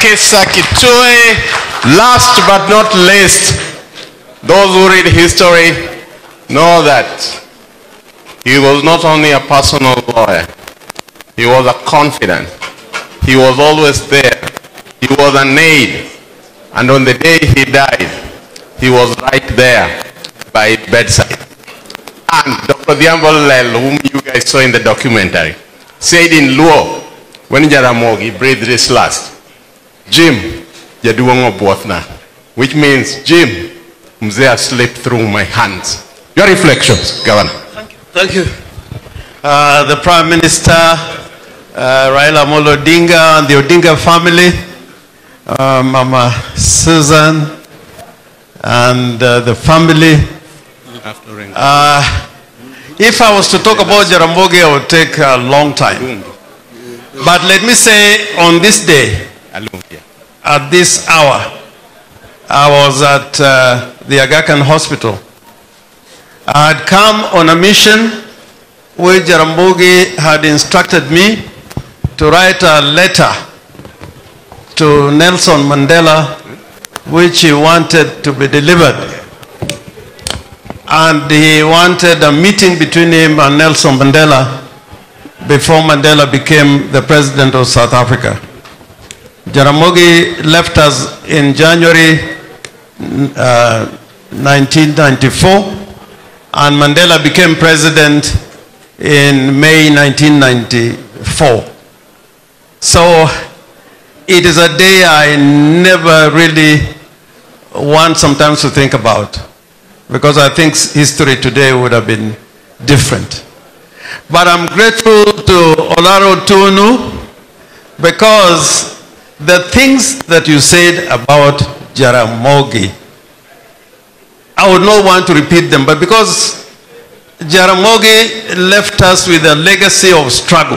Kesa Kitue. Last but not least, those who read history know that he was not only a personal lawyer, he was a confidant. He was always there. He was an aide. And on the day he died, he was right there by his bedside. And Dr. Diambalel, whom you guys saw in the documentary, said in Luo, when Jaramogi breathed this last, Jim, Jaduongo Bwatna, which means, Jim, Mzea slipped through my hands. Your reflections, Governor. Thank you. Thank you. The Prime Minister, Raila Amolo Odinga and the Odinga family, Mama Susan and the family. If I was to talk about Jaramogi, it would take a long time. But let me say, on this day, at this hour, I was at the Aga Khan Hospital. I had come on a mission where Jaramogi had instructed me to write a letter to Nelson Mandela, which he wanted to be delivered. And he wanted a meeting between him and Nelson Mandela before Mandela became the president of South Africa. Jaramogi left us in January 1994, and Mandela became president in May 1994. So it is a day I never really want sometimes to think about, because I think history today would have been different. But I'm grateful to Olara Otunnu, because the things that you said about Jaramogi, I would not want to repeat them, but because Jaramogi left us with a legacy of struggle.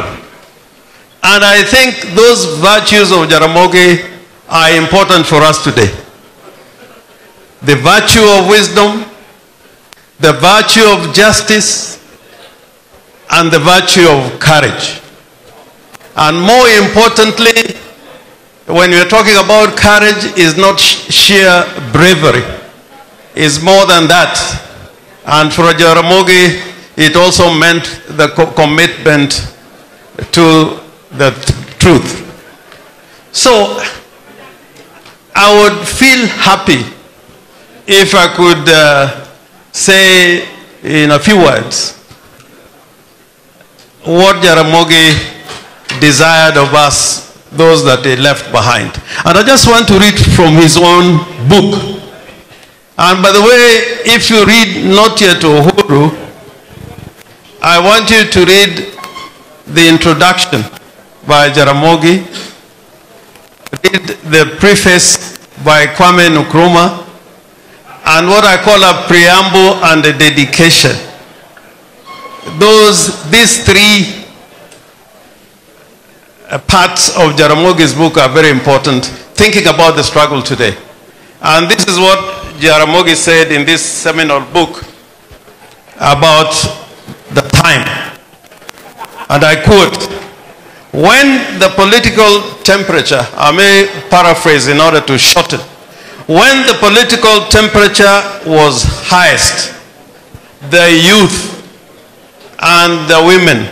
And I think those virtues of Jaramogi are important for us today. The virtue of wisdom, the virtue of justice, and the virtue of courage. And more importantly, when we're talking about courage, is not sheer bravery. It's more than that. And for Jaramogi, it also meant the commitment to the truth. So I would feel happy if I could say in a few words what Jaramogi desired of us, those that he left behind. And I just want to read from his own book. And by the way, if you read Not Yet Uhuru, I want you to read the introduction by Jaramogi, read the preface by Kwame Nkrumah, and what I call a preamble and a dedication. These three parts of Jaramogi's book are very important, thinking about the struggle today. And this is what Jaramogi said in this seminal book about the time. And I quote, "When the political temperature," I may paraphrase in order to shorten, "when the political temperature was highest, the youth and the women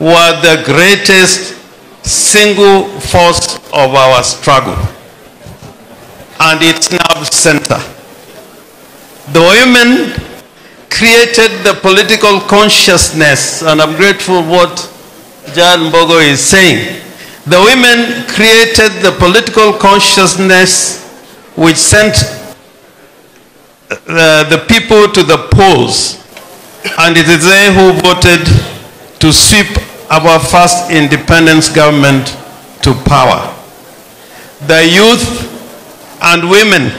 were the greatest single force of our struggle. And it's now center. The women created the political consciousness," and I'm grateful what Jan Bogo is saying. "The women created the political consciousness which sent the people to the polls, and it is they who voted to sweep our first independence government to power. The youth and women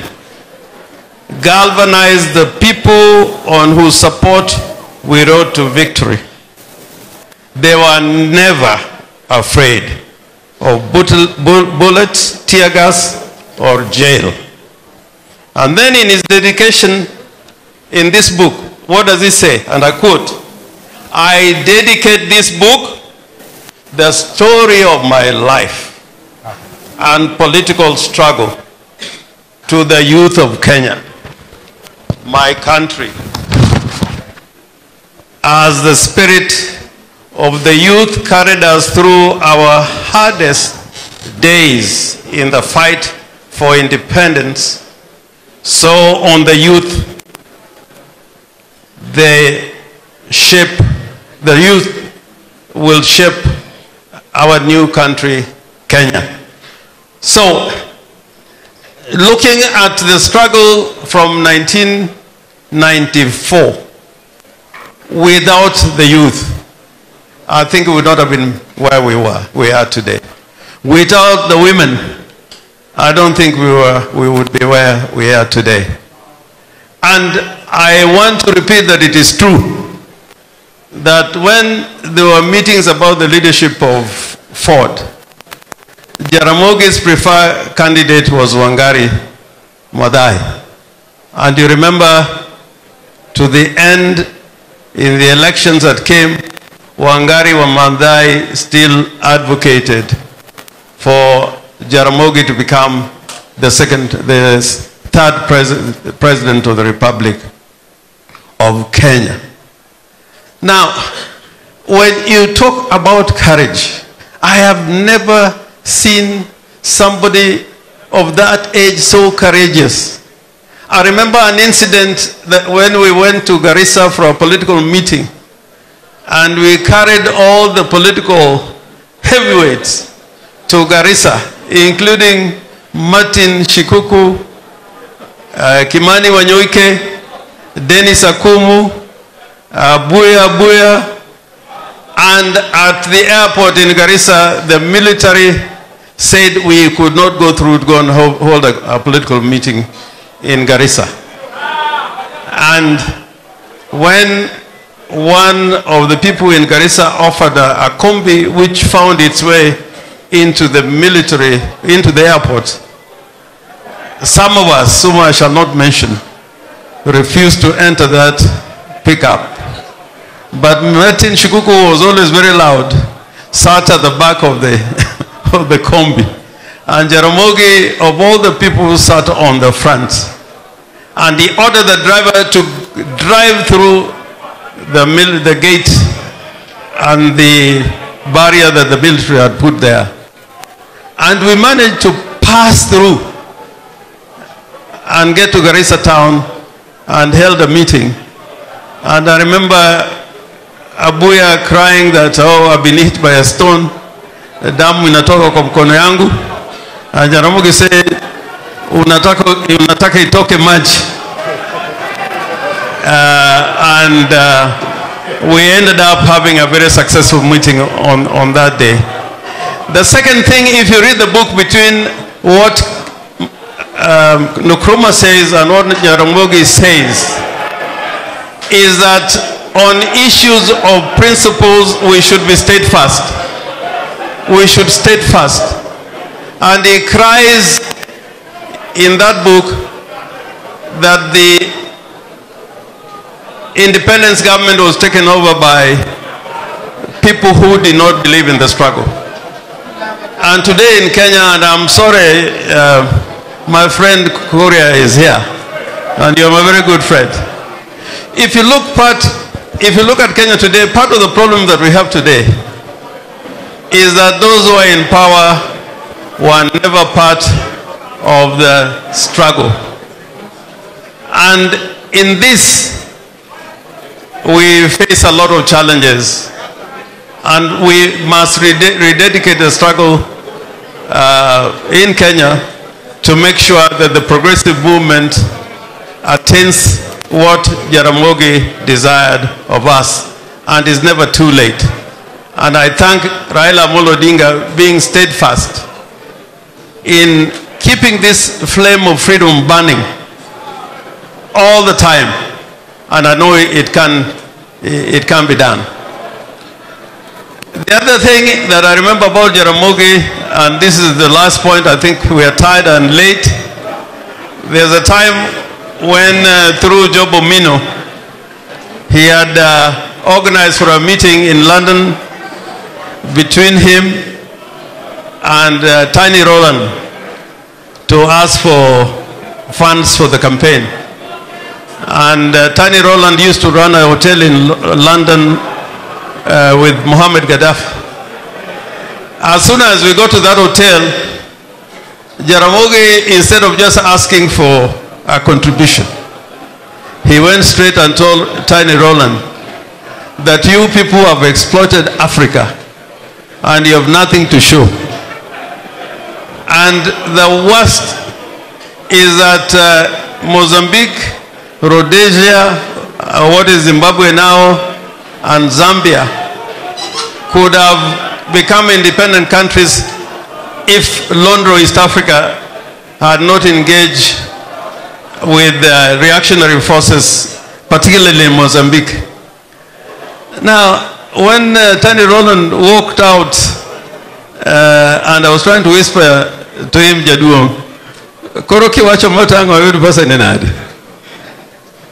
galvanized the people on whose support we rode to victory. They were never afraid of bullets, tear gas, or jail." And then in his dedication in this book, what does he say? And I quote, "I dedicate this book, the story of my life, and political struggle to the youth of Kenya, my country. As the spirit of the youth carried us through our hardest days in the fight for independence, so on the youth the youth will shape our new country, Kenya. So, looking at the struggle from 1994, without the youth, I think we would not have been where we are today. Without the women, I don't think we would be where we are today. And I want to repeat that it is true that when there were meetings about the leadership of Ford, Jaramogi's preferred candidate was Wangari Mwadai. And you remember, to the end, in the elections that came, Wangari Mwadai still advocated for Jaramogi to become the third president of the Republic of Kenya. Now, when you talk about courage, I have never seen somebody of that age so courageous. I remember an incident that when we went to Garissa for a political meeting, and we carried all the political heavyweights to Garissa, including Martin Shikuku, Kimani Wanyoike, Dennis Akumu, Abuya, and at the airport in Garissa, the military said we could not go through to go and hold a political meeting in Garissa. And when one of the people in Garissa offered a combi which found its way into the military, into the airport, some of us, whom I shall not mention, refused to enter that pickup. But Martin Shikuku was always very loud, sat at the back of the, of the combi. And Jaramogi, of all the people who sat on the front, and he ordered the driver to drive through the gate and the barrier that the military had put there. And we managed to pass through and get to Garissa town and held a meeting. And I remember Abuya crying that, oh, I've been hit by a stone. Damu inatoka kwa mkono yangu. Jaramogi said, unataka itoke maji. And we ended up having a very successful meeting on that day. The second thing, if you read the book between what Nkrumah says and what Jaramogi says, is that on issues of principles, we should be steadfast. We should steadfast. And he cries in that book that the independence government was taken over by people who did not believe in the struggle. And today in Kenya, and I'm sorry, my friend Korea is here, and you're my very good friend. If you look at Kenya today, part of the problem that we have today is that those who are in power were never part of the struggle. And in this, we face a lot of challenges. And we must rededicate the struggle in Kenya to make sure that the progressive movement attains what Jaramogi desired of us, and is never too late. And I thank Raila Amolo Odinga being steadfast in keeping this flame of freedom burning all the time, and I know it can be done. The other thing that I remember about Jaramogi, and this is the last point, I think we are tired and late. There's a time when through Jobo Mino, he had organized for a meeting in London between him and Tiny Rowland to ask for funds for the campaign. And Tiny Rowland used to run a hotel in London with Mohammed Gaddafi. As soon as we got to that hotel, Jaramogi, instead of just asking for a contribution, he went straight and told Tiny Rowland that you people have exploited Africa and you have nothing to show. And the worst is that Mozambique, Rhodesia, what is Zimbabwe now, and Zambia could have become independent countries if Londro, East Africa, had not engaged with reactionary forces, particularly in Mozambique. Now, when Tiny Rowland walked out, and I was trying to whisper to him, Jaduong, Koroki wacho motango yudu pasa nenadi.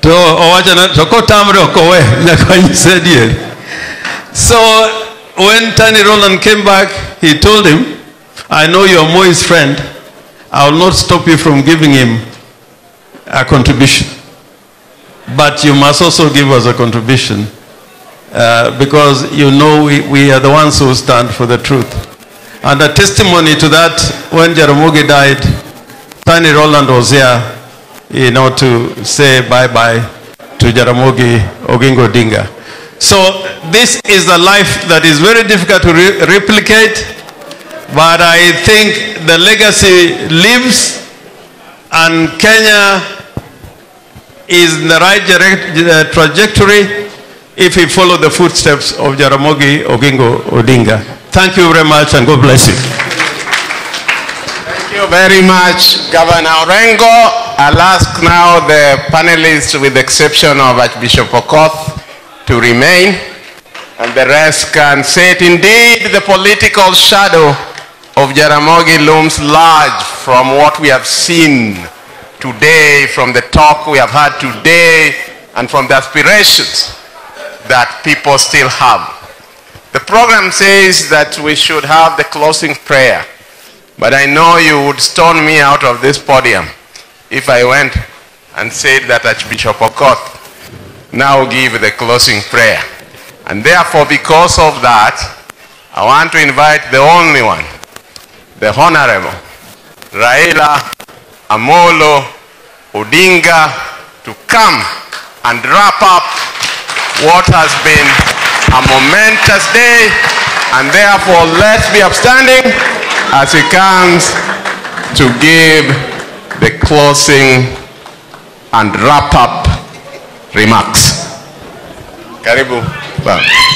To owacho na, toko tamre okowe, nyakwanyi said here. So, when Tiny Rowland came back, he told him, I know you are Moi's friend. I will not stop you from giving him a contribution, but you must also give us a contribution because you know we are the ones who stand for the truth. And a testimony to that, when Jaramogi died, Tiny Rowland was here, you know, to say bye-bye to Jaramogi Oginga Odinga. So this is a life that is very difficult to replicate, but I think the legacy lives, and Kenya is in the right trajectory if we follow the footsteps of Jaramogi Oginga Odinga. Thank you very much, and God bless you. Thank you very much, Governor Orengo. I'll ask now the panelists, with the exception of Archbishop Okoth, to remain, and the rest can sit. Indeed, the political shadow of Jaramogi looms large from what we have seen today, from the talk we have had today, and from the aspirations that people still have. The program says that we should have the closing prayer, but I know you would stone me out of this podium if I went and said that Archbishop Okoth now give the closing prayer. And therefore, because of that, I want to invite the only one, the Honorable Raila Amolo Odinga, to come and wrap up what has been a momentous day, and therefore let's be upstanding as he comes to give the closing and wrap up remarks. Karibu. Bye.